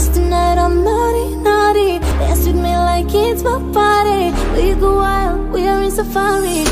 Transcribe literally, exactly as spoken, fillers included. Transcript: Cause tonight I'm naughty, naughty. Dance with me like it's my party. We go wild, we are in safari.